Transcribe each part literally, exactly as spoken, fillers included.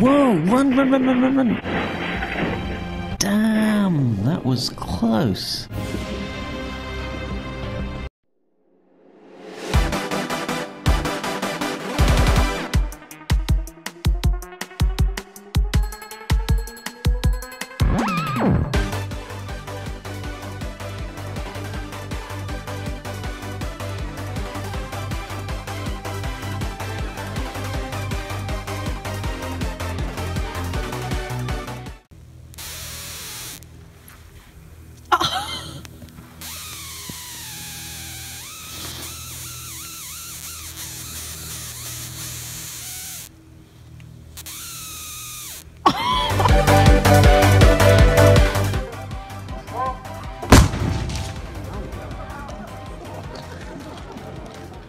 Whoa! Run, run, run, run, run, run! Damn, that was close.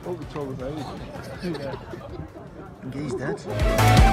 Over twelve of those. Engage that.